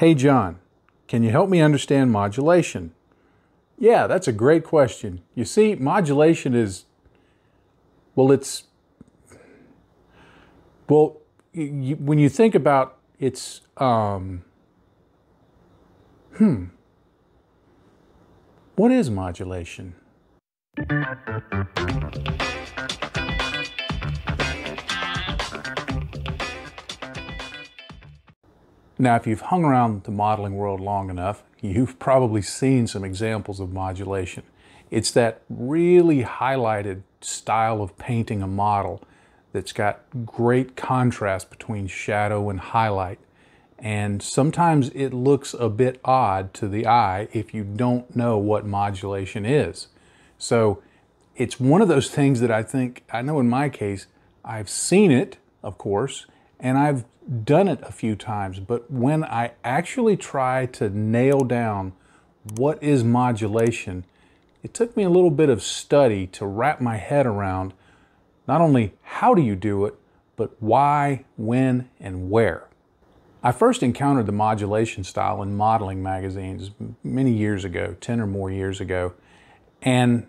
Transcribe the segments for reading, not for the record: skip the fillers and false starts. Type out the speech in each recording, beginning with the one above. Hey John, can you help me understand modulation? Yeah, that's a great question. You see, modulation is, well, it's, well, when you think about it's, what is modulation? Now, if you've hung around the modeling world long enough, you've probably seen some examples of modulation. It's that really highlighted style of painting a model that's got great contrast between shadow and highlight. And sometimes it looks a bit odd to the eye if you don't know what modulation is. So it's one of those things that I think, I know in my case, I've seen it, of course, and I've done it a few times, but when I actually try to nail down what is modulation, it took me a little bit of study to wrap my head around not only how do you do it, but why, when, and where. I first encountered the modulation style in modeling magazines many years ago, 10 or more years ago, and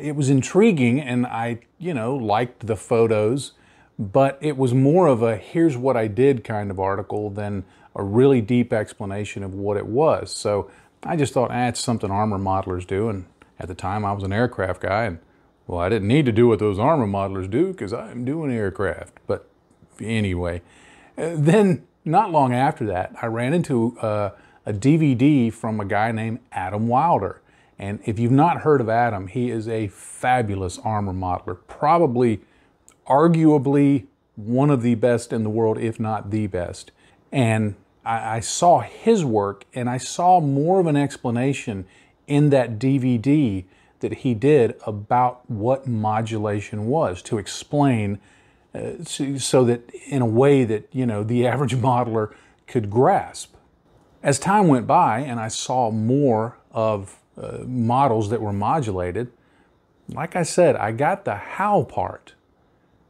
it was intriguing, and I, you know, liked the photos. But it was more of a here's what I did kind of article than a really deep explanation of what it was. So I just thought, it's something armor modelers do. And at the time I was an aircraft guy, and well, I didn't need to do what those armor modelers do because I'm doing aircraft. But anyway, then not long after that, I ran into a DVD from a guy named Adam Wilder. And if you've not heard of Adam, he is a fabulous armor modeler, probably arguably one of the best in the world, if not the best. And I saw his work, and I saw more of an explanation in that DVD that he did about what modulation was, to explain so that in a way that, you know, the average modeler could grasp. As time went by and I saw more of models that were modulated, like I said, I got the how part.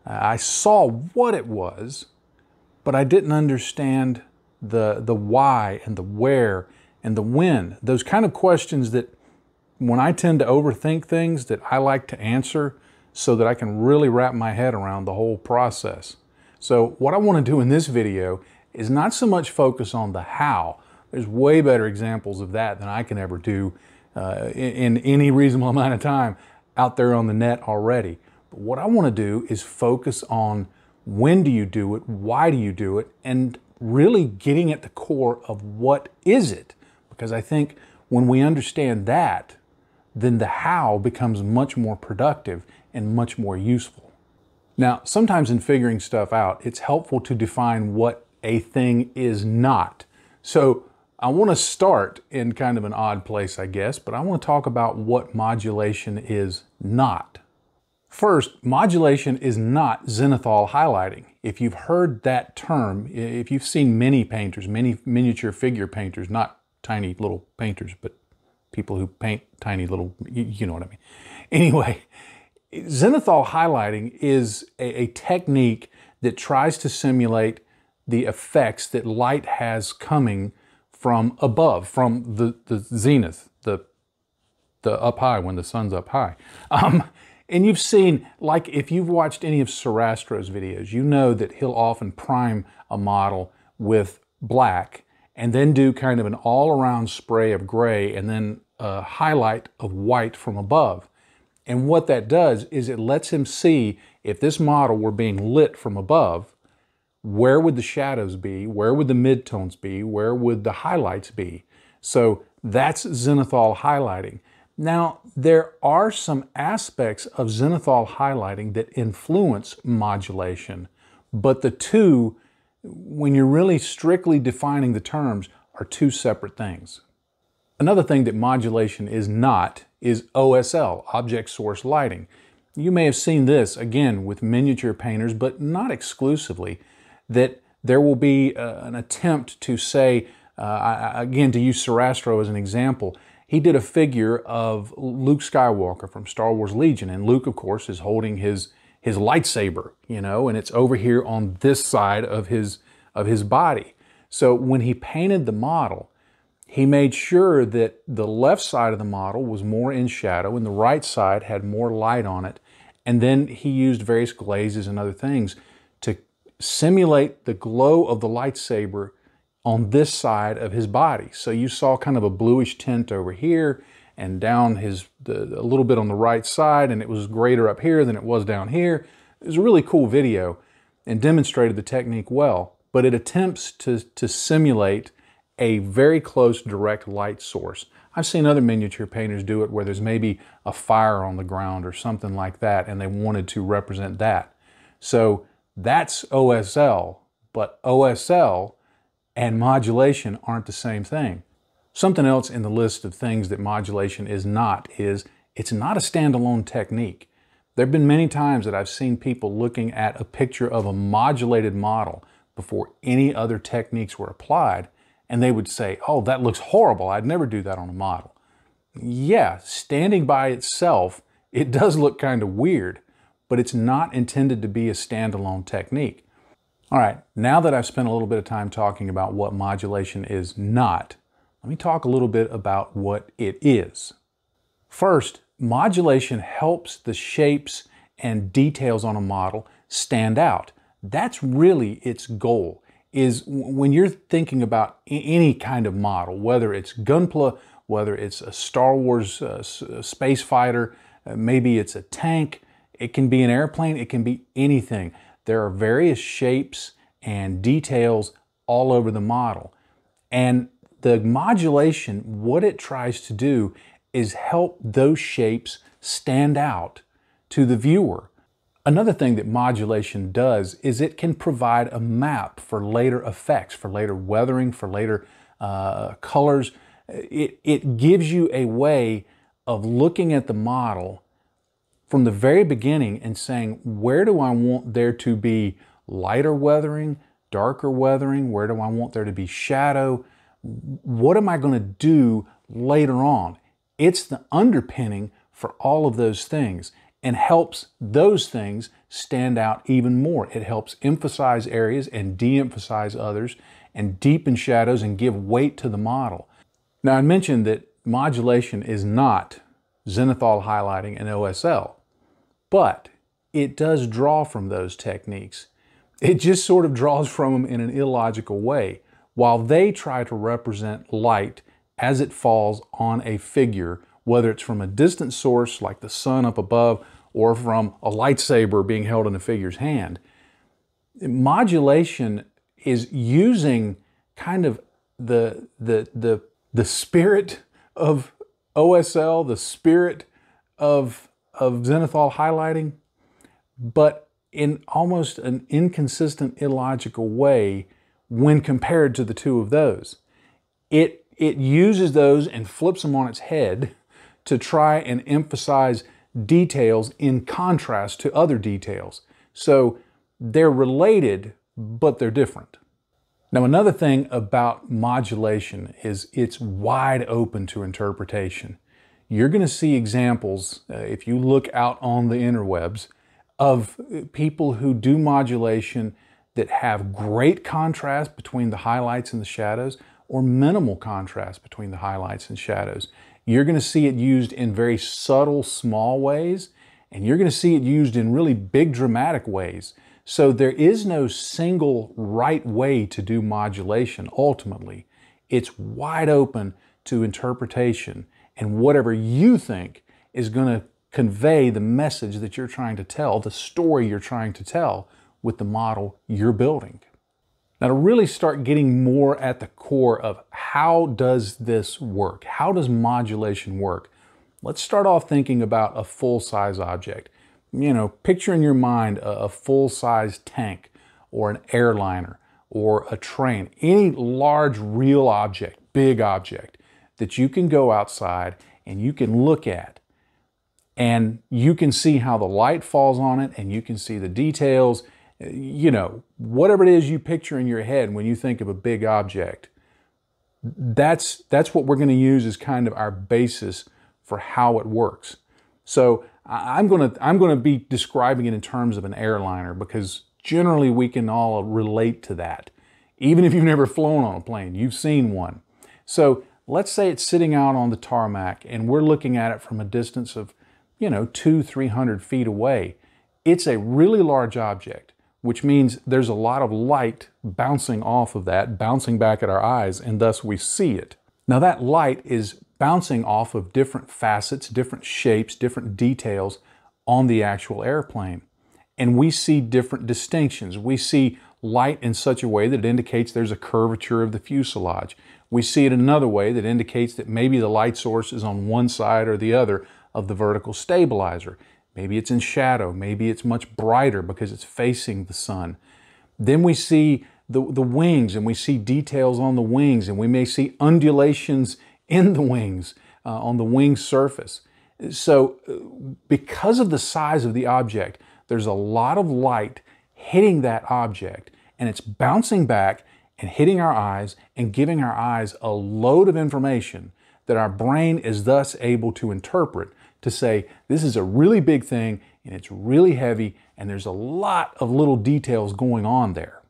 I saw what it was, but I didn't understand the why and the where and the when. Those kind of questions that when I tend to overthink things that I like to answer so that I can really wrap my head around the whole process. So what I want to do in this video is not so much focus on the how. There's way better examples of that than I can ever do in any reasonable amount of time out there on the net already. What I want to do is focus on when do you do it, why do you do it, and really getting at the core of what is it. Because I think when we understand that, then the how becomes much more productive and much more useful. Now, sometimes in figuring stuff out, it's helpful to define what a thing is not. So I want to start in kind of an odd place, I guess, but I want to talk about what modulation is not. First, modulation is not zenithal highlighting. If you've heard that term, if you've seen many painters, many miniature figure painters, not tiny little painters, but people who paint tiny little, you know what I mean. Anyway, zenithal highlighting is a technique that tries to simulate the effects that light has coming from above, from the zenith, the up high, when the sun's up high. And you've seen, like if you've watched any of Sarastro's videos, you know that he'll often prime a model with black and then do kind of an all-around spray of gray and then a highlight of white from above. And what that does is it lets him see, if this model were being lit from above, where would the shadows be? Where would the midtones be? Where would the highlights be? So that's zenithal highlighting. Now, there are some aspects of zenithal highlighting that influence modulation, but the two, when you're really strictly defining the terms, are two separate things. Another thing that modulation is not is OSL, object source lighting. You may have seen this, again, with miniature painters, but not exclusively, that there will be an attempt to say, again, to use Sarastro as an example. He did a figure of Luke Skywalker from Star Wars Legion, and Luke, of course, is holding his lightsaber, you know, and it's over here on this side of his body. So when he painted the model, he made sure that the left side of the model was more in shadow and the right side had more light on it. And then he used various glazes and other things to simulate the glow of the lightsaber on this side of his body. So you saw kind of a bluish tint over here and down a little bit on the right side, and it was greater up here than it was down here. It was a really cool video and demonstrated the technique well, but it attempts to simulate a very close direct light source. I've seen other miniature painters do it where there's maybe a fire on the ground or something like that, and they wanted to represent that. So that's OSL, but OSL and modulation aren't the same thing. Something else in the list of things that modulation is not is it's not a standalone technique. There have been many times that I've seen people looking at a picture of a modulated model before any other techniques were applied, and they would say, oh, that looks horrible. I'd never do that on a model. Yeah, standing by itself, it does look kind of weird, but it's not intended to be a standalone technique. All right, now that I've spent a little bit of time talking about what modulation is not, let me talk a little bit about what it is. First, modulation helps the shapes and details on a model stand out. That's really its goal. Is when you're thinking about any kind of model, whether it's Gunpla, whether it's a Star Wars space fighter, maybe it's a tank, it can be an airplane, it can be anything. There are various shapes and details all over the model. And the modulation, what it tries to do is help those shapes stand out to the viewer. Another thing that modulation does is it can provide a map for later effects, for later weathering, for later colors. It gives you a way of looking at the model from the very beginning and saying, where do I want there to be lighter weathering, darker weathering? Where do I want there to be shadow? What am I going to do later on? It's the underpinning for all of those things, and helps those things stand out even more. It helps emphasize areas and de-emphasize others and deepen shadows and give weight to the model. Now, I mentioned that modulation is not zenithal highlighting and OSL, but it does draw from those techniques. It just sort of draws from them in an illogical way. While they try to represent light as it falls on a figure, whether it's from a distant source like the sun up above, or from a lightsaber being held in a figure's hand. Modulation is using kind of the spirit of OSL, the spirit of zenithal highlighting, but in almost an inconsistent, illogical way when compared to the two of those. It uses those and flips them on its head to try and emphasize details in contrast to other details. So they're related, but they're different. Now, another thing about modulation is it's wide open to interpretation. You're going to see examples, if you look out on the interwebs, of people who do modulation that have great contrast between the highlights and the shadows, or minimal contrast between the highlights and shadows. You're going to see it used in very subtle, small ways, and you're going to see it used in really big, dramatic ways. So there is no single right way to do modulation, ultimately. It's wide open to interpretation, and whatever you think is going to convey the message that you're trying to tell, the story you're trying to tell with the model you're building. Now, to really start getting more at the core of how does this work? How does modulation work? Let's start off thinking about a full-size object. You know, picture in your mind a full-size tank or an airliner or a train, any large real object, big object that you can go outside and you can look at, and you can see how the light falls on it, and you can see the details. You know, whatever it is you picture in your head when you think of a big object, that's what we're going to use as kind of our basis for how it works. So I'm going to be describing it in terms of an airliner, because generally we can all relate to that. Even if you've never flown on a plane, you've seen one. So let's say it's sitting out on the tarmac and we're looking at it from a distance of, 200-300 feet away. It's a really large object, which means there's a lot of light bouncing off of that, bouncing back at our eyes, and thus we see it. Now that light is bouncing off of different facets, different shapes, different details on the actual airplane. And we see different distinctions. We see light in such a way that it indicates there's a curvature of the fuselage. We see it another way that indicates that maybe the light source is on one side or the other of the vertical stabilizer. Maybe it's in shadow, maybe it's much brighter because it's facing the sun. Then we see the wings, and we see details on the wings, and we may see undulations in the wings, on the wing surface. So because of the size of the object, there's a lot of light hitting that object, and it's bouncing back and hitting our eyes and giving our eyes a load of information that our brain is thus able to interpret to say, this is a really big thing, and it's really heavy, and there's a lot of little details going on there.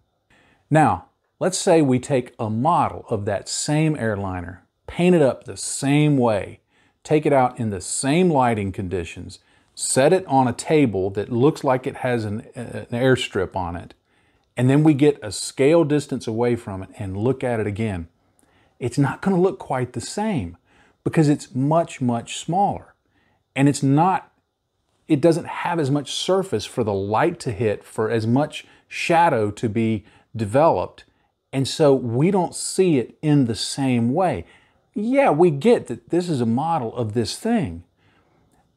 Now, let's say we take a model of that same airliner, paint it up the same way, take it out in the same lighting conditions, set it on a table that looks like it has an airstrip on it, and then we get a scale distance away from it and look at it again. It's not going to look quite the same because it's much, much smaller. And it doesn't have as much surface for the light to hit, for as much shadow to be developed. And so we don't see it in the same way. Yeah, we get that this is a model of this thing,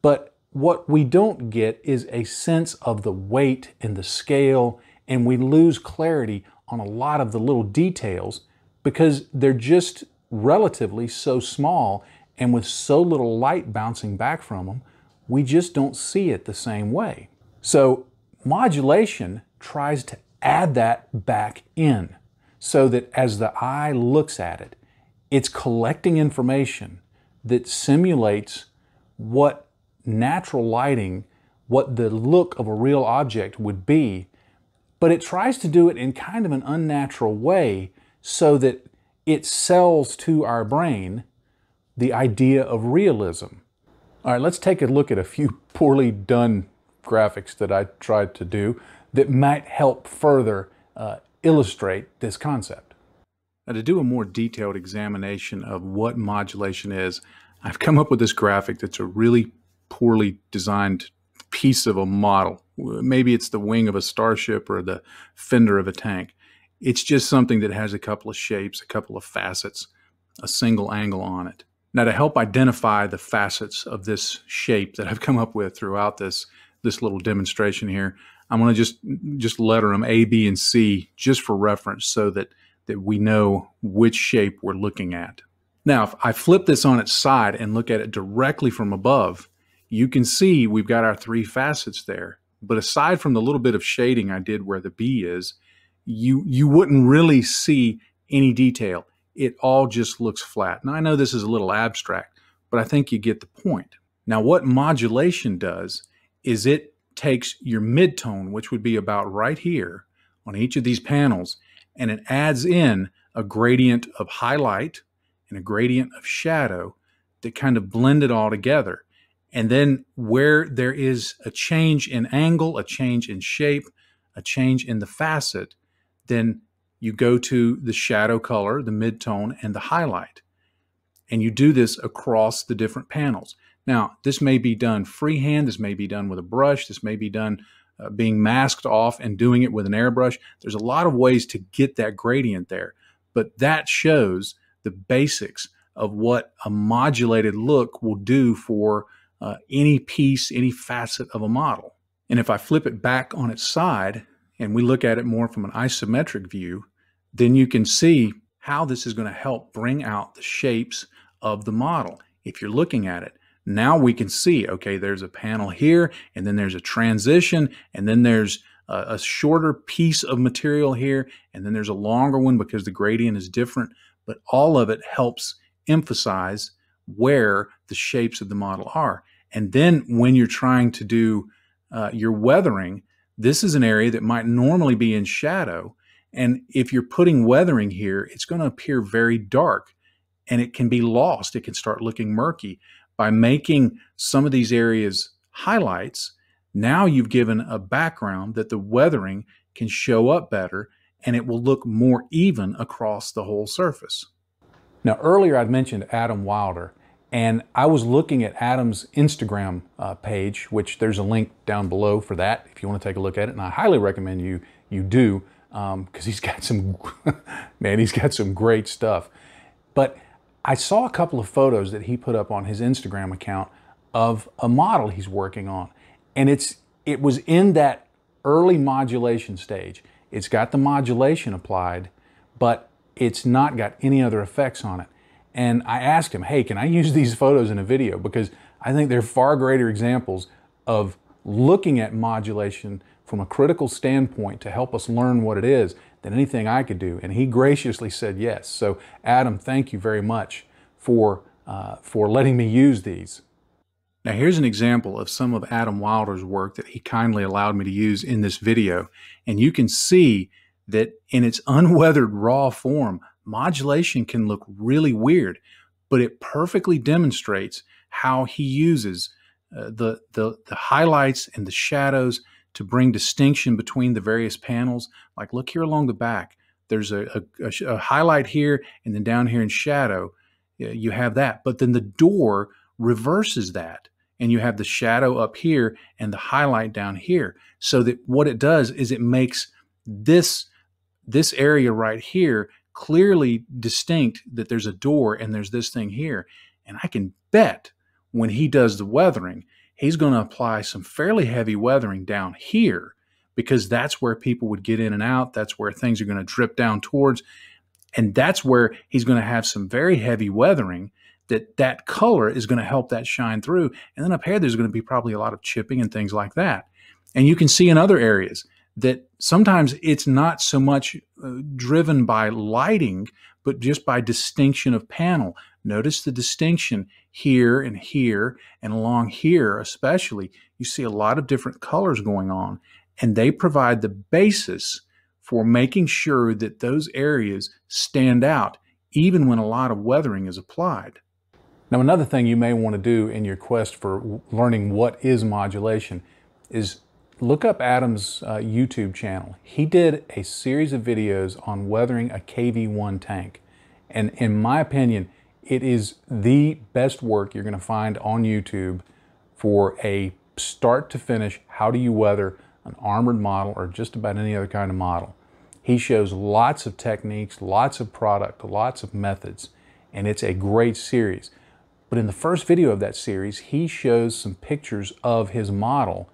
but what we don't get is a sense of the weight and the scale, and we lose clarity on a lot of the little details because they're just relatively so small, and with so little light bouncing back from them, we just don't see it the same way. So modulation tries to add that back in so that as the eye looks at it, it's collecting information that simulates what natural lighting, what the look of a real object would be, but it tries to do it in kind of an unnatural way so that it sells to our brain the idea of realism. All right, let's take a look at a few poorly done graphics that I tried to do that might help further illustrate this concept. Now, to do a more detailed examination of what modulation is, I've come up with this graphic that's a really poorly designed piece of a model. Maybe it's the wing of a starship or the fender of a tank. It's just something that has a couple of shapes, a couple of facets, a single angle on it. Now, to help identify the facets of this shape that I've come up with throughout this little demonstration here, I'm going to just letter them A, B, and C just for reference so that we know which shape we're looking at. Now, if I flip this on its side and look at it directly from above, you can see we've got our three facets there. But aside from the little bit of shading I did where the B is, you wouldn't really see any detail. It all just looks flat. Now, I know this is a little abstract, but I think you get the point. Now, what modulation does is it takes your midtone, which would be about right here on each of these panels, and it adds in a gradient of highlight and a gradient of shadow that kind of blend it all together. And then where there is a change in angle, a change in shape, a change in the facet, then you go to the shadow color, the midtone, and the highlight. And you do this across the different panels. Now, this may be done freehand. This may be done with a brush. This may be done being masked off and doing it with an airbrush. There's a lot of ways to get that gradient there. But that shows the basics of what a modulated look will do for any piece, any facet of a model. And if I flip it back on its side and we look at it more from an isometric view, then you can see how this is going to help bring out the shapes of the model. If you're looking at it, now we can see, okay, there's a panel here, and then there's a transition, and then there's a shorter piece of material here, and then there's a longer one because the gradient is different, but all of it helps emphasize where the shapes of the model are. And then when you're trying to do your weathering, this is an area that might normally be in shadow, And if you're putting weathering here, it's going to appear very dark and it can be lost. It can start looking murky. By making some of these areas highlights, now you've given a background that the weathering can show up better and it will look more even across the whole surface. Now, earlier I'd mentioned Adam Wilder, and I was looking at Adam's Instagram page, which there's a link down below for that if you want to take a look at it, and I highly recommend you do, because he's got some, man, he's got some great stuff. But I saw a couple of photos that he put up on his Instagram account of a model he's working on, and it was in that early modulation stage. It's got the modulation applied, but it's not got any other effects on it. And I asked him, hey, can I use these photos in a video? Because I think they're far greater examples of looking at modulation from a critical standpoint to help us learn what it is than anything I could do. And he graciously said yes. So Adam, thank you very much for letting me use these. Now here's an example of some of Adam Wilder's work that he kindly allowed me to use in this video. And you can see that in its unweathered raw form, modulation can look really weird, but it perfectly demonstrates how he uses the highlights and the shadows to bring distinction between the various panels. Like look here along the back, there's a highlight here, and then down here in shadow, you have that. But then the door reverses that, and you have the shadow up here and the highlight down here. So that what it does is it makes this area right here clearly distinct, that there's a door and there's this thing here. And I can bet when he does the weathering, he's going to apply some fairly heavy weathering down here, because that's where people would get in and out. That's where things are going to drip down towards. And that's where he's going to have some very heavy weathering that color is going to help that shine through. And then up here, there's going to be probably a lot of chipping and things like that. And you can see in other areas that sometimes it's not so much driven by lighting, but just by distinction of panel. Notice the distinction here and along here especially. You see a lot of different colors going on, and they provide the basis for making sure that those areas stand out even when a lot of weathering is applied. Now another thing you may want to do in your quest for learning what is modulation is look up Adam's YouTube channel. He did a series of videos on weathering a KV-1 tank. And in my opinion, it is the best work you're going to find on YouTube for a start to finish. How do you weather an armored model or just about any other kind of model? He shows lots of techniques, lots of product, lots of methods, and it's a great series. But in the first video of that series, he shows some pictures of his model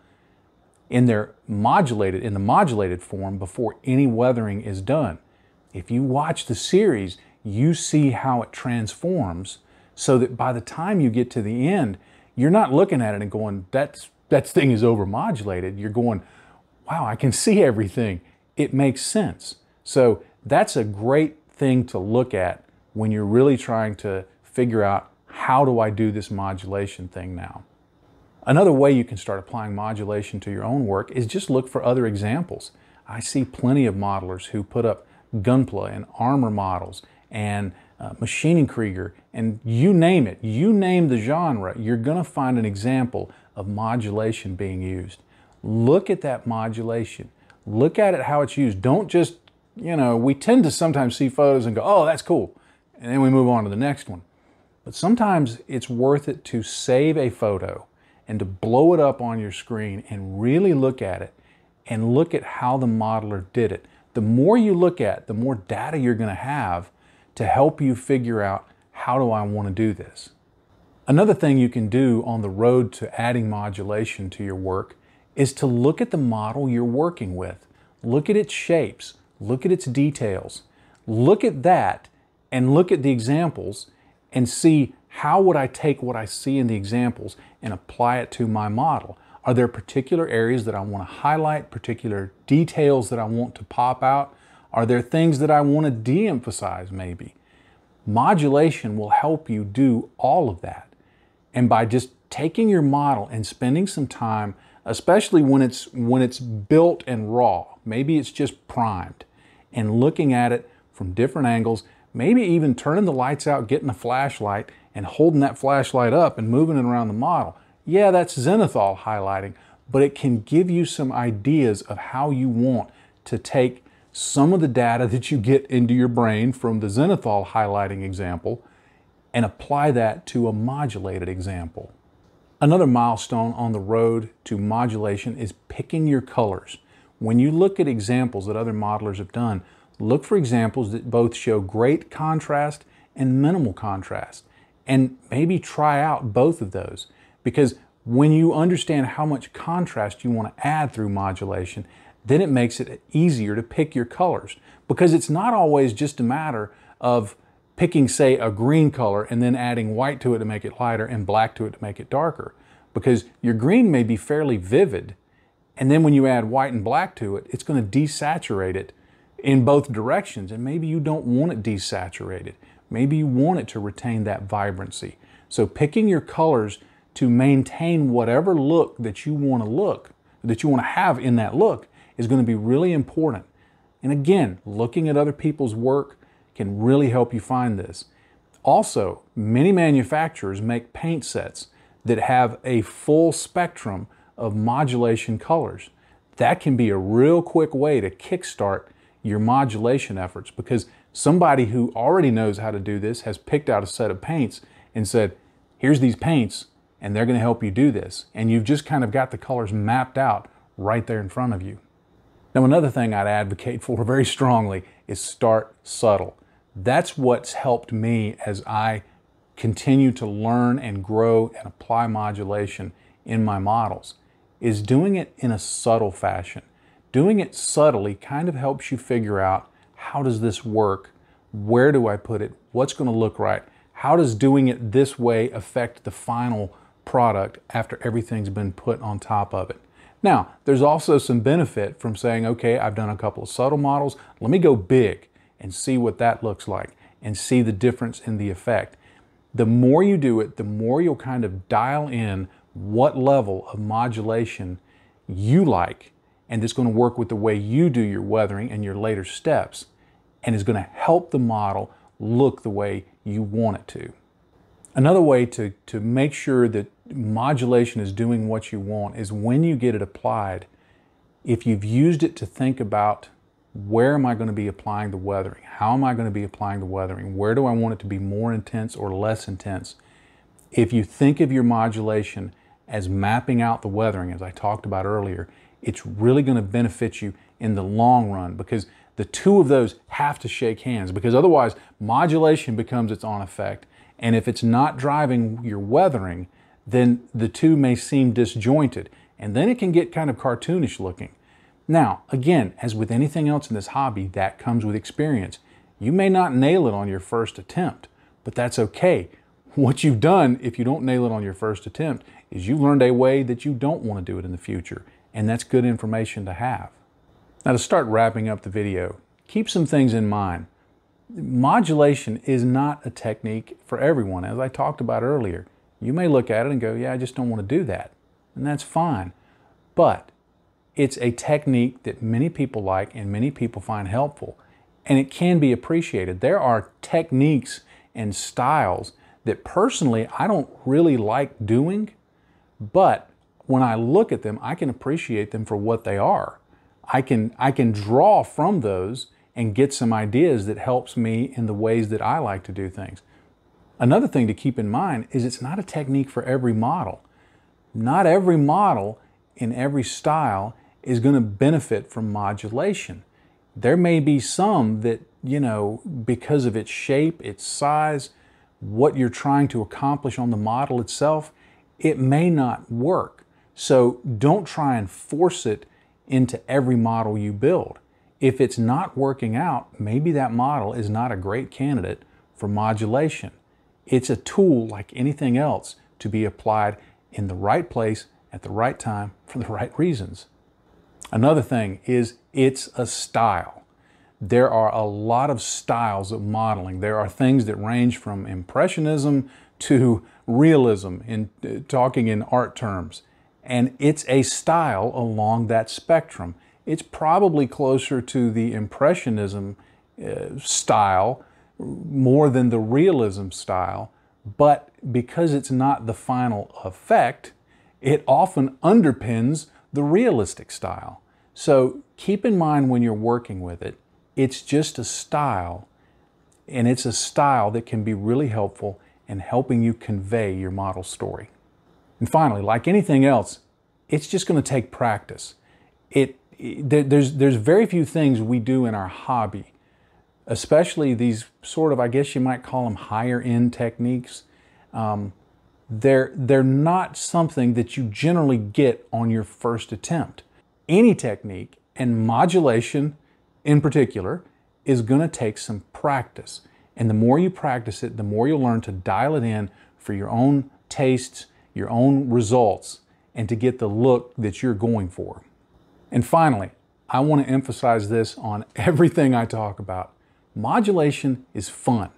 in the modulated form before any weathering is done. If you watch the series, you see how it transforms, so that by the time you get to the end, you're not looking at it and going, that thing is over modulated. You're going, wow, I can see everything. It makes sense. So that's a great thing to look at when you're really trying to figure out, how do I do this modulation thing now? Another way you can start applying modulation to your own work is just look for other examples. I see plenty of modelers who put up Gunpla and armor models and Maschinen Krieger, and you name it. You name the genre, you're going to find an example of modulation being used. Look at that modulation. Look at it, how it's used. Don't just, you know, we tend to sometimes see photos and go, oh, that's cool, and then we move on to the next one. But sometimes it's worth it to save a photo and to blow it up on your screen and really look at it and look at how the modeler did it. The more you look at it, the more data you're going to have to help you figure out, how do I want to do this? Another thing you can do on the road to adding modulation to your work is to look at the model you're working with. Look at its shapes, look at its details, look at that and look at the examples and see, how would I take what I see in the examples and apply it to my model? Are there particular areas that I want to highlight, particular details that I want to pop out? Are there things that I want to de-emphasize maybe? Modulation will help you do all of that. And by just taking your model and spending some time, especially when it's built and raw, maybe it's just primed, and looking at it from different angles, maybe even turning the lights out, getting a flashlight and holding that flashlight up and moving it around the model. Yeah, that's zenithal highlighting, but it can give you some ideas of how you want to take some of the data that you get into your brain from the zenithal highlighting example and apply that to a modulated example. Another milestone on the road to modulation is picking your colors. When you look at examples that other modelers have done, look for examples that both show great contrast and minimal contrast, and maybe try out both of those, because when you understand how much contrast you want to add through modulation, then it makes it easier to pick your colors, because it's not always just a matter of picking, say, a green color and then adding white to it to make it lighter and black to it to make it darker, because your green may be fairly vivid, and then when you add white and black to it, it's going to desaturate it in both directions, and maybe you don't want it desaturated. Maybe you want it to retain that vibrancy. So picking your colors to maintain whatever look that you want to have in that look is going to be really important. And again, looking at other people's work can really help you find this. Also, many manufacturers make paint sets that have a full spectrum of modulation colors. That can be a real quick way to kickstart your modulation efforts, because somebody who already knows how to do this has picked out a set of paints and said, here's these paints, and they're going to help you do this. And you've just kind of got the colors mapped out right there in front of you. Now, another thing I'd advocate for very strongly is start subtle. That's what's helped me as I continue to learn and grow and apply modulation in my models, is doing it in a subtle fashion. Doing it subtly kind of helps you figure out, how does this work? Where do I put it? What's going to look right? How does doing it this way affect the final product after everything's been put on top of it? Now, there's also some benefit from saying, okay, I've done a couple of subtle models. Let me go big and see what that looks like and see the difference in the effect. The more you do it, the more you'll kind of dial in what level of modulation you like, and it's going to work with the way you do your weathering and your later steps, and is going to help the model look the way you want it to. Another way to make sure that modulation is doing what you want is, when you get it applied, if you've used it to think about, where am I going to be applying the weathering? How am I going to be applying the weathering? Where do I want it to be more intense or less intense? If you think of your modulation as mapping out the weathering, as I talked about earlier, it's really going to benefit you in the long run, because the two of those have to shake hands, because otherwise modulation becomes its own effect. And if it's not driving your weathering, then the two may seem disjointed, and then it can get kind of cartoonish looking. Now, again, as with anything else in this hobby, that comes with experience. You may not nail it on your first attempt, but that's okay. What you've done, if you don't nail it on your first attempt, is you learned a way that you don't want to do it in the future. And that's good information to have. Now, to start wrapping up the video, keep some things in mind. Modulation is not a technique for everyone, as I talked about earlier. You may look at it and go, yeah, I just don't want to do that. And that's fine. But it's a technique that many people like and many people find helpful. And it can be appreciated. There are techniques and styles that personally I don't really like doing, but when I look at them, I can appreciate them for what they are. I can draw from those and get some ideas that helps me in the ways that I like to do things. Another thing to keep in mind is, it's not a technique for every model. Not every model in every style is going to benefit from modulation. There may be some that, you know, because of its shape, its size, what you're trying to accomplish on the model itself, it may not work. So don't try and force it into every model you build. If it's not working out, maybe that model is not a great candidate for modulation. It's a tool like anything else, to be applied in the right place at the right time for the right reasons. Another thing is, it's a style. There are a lot of styles of modeling. There are things that range from impressionism to realism, in talking in art terms. And it's a style along that spectrum. it's probably closer to the Impressionism style more than the realism style, but because it's not the final effect, it often underpins the realistic style. So keep in mind when you're working with it, it's just a style, and it's a style that can be really helpful in helping you convey your model story. And finally, like anything else, it's just going to take practice. There's very few things we do in our hobby, especially these sort of, I guess you might call them higher end techniques. They're not something that you generally get on your first attempt. Any technique, and modulation in particular, is going to take some practice. And the more you practice it, the more you'll learn to dial it in for your own tastes, your own results, and to get the look that you're going for. And finally, I want to emphasize this on everything I talk about. Modulation is fun.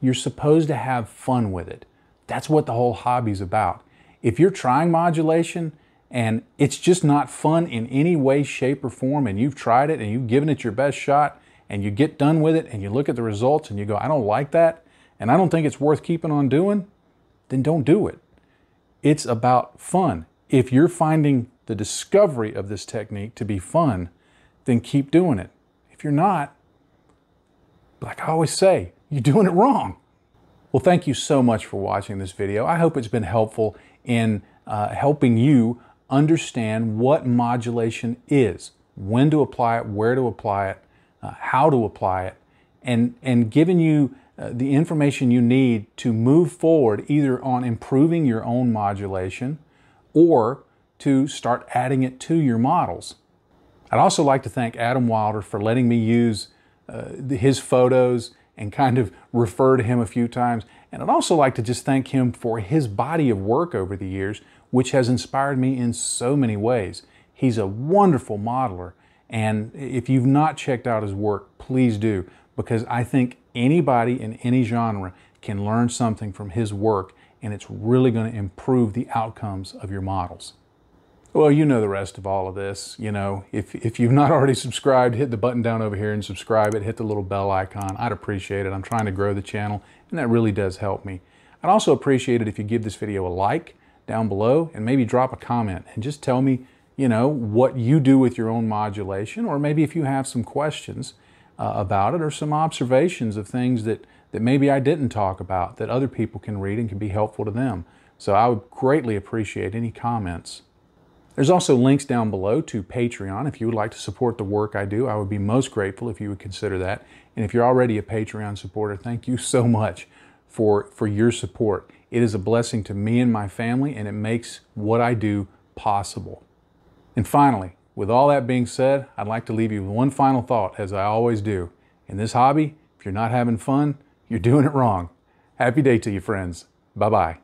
You're supposed to have fun with it. That's what the whole hobby's about. If you're trying modulation and it's just not fun in any way, shape, or form, and you've tried it and you've given it your best shot, and you get done with it and you look at the results and you go, I don't like that, and I don't think it's worth keeping on doing, then don't do it. It's about fun. If you're finding the discovery of this technique to be fun, then keep doing it. If you're not, like I always say, you're doing it wrong. Well, thank you so much for watching this video. I hope it's been helpful in helping you understand what modulation is, when to apply it, where to apply it, how to apply it, and giving you the information you need to move forward either on improving your own modulation or to start adding it to your models. I'd also like to thank Adam Wilder for letting me use his photos and kind of refer to him a few times. And I'd also like to just thank him for his body of work over the years, which has inspired me in so many ways. He's a wonderful modeler. And if you've not checked out his work, please do, because I think anybody in any genre can learn something from his work, and it's really going to improve the outcomes of your models. Well, you know the rest of all of this. You know, if you've not already subscribed, hit the button down over here and subscribe it. Hit the little bell icon. I'd appreciate it. I'm trying to grow the channel, and that really does help me. I'd also appreciate it if you give this video a like down below and maybe drop a comment and just tell me, you know, what you do with your own modulation, or maybe if you have some questions about it or some observations of things that maybe I didn't talk about that other people can read and can be helpful to them. So I would greatly appreciate any comments. There's also links down below to Patreon. If you would like to support the work I do, I would be most grateful if you would consider that. And if you're already a Patreon supporter, thank you so much for your support. It is a blessing to me and my family, and it makes what I do possible. And finally, with all that being said, I'd like to leave you with one final thought, as I always do. In this hobby, if you're not having fun, you're doing it wrong. Happy day to you, friends. Bye-bye.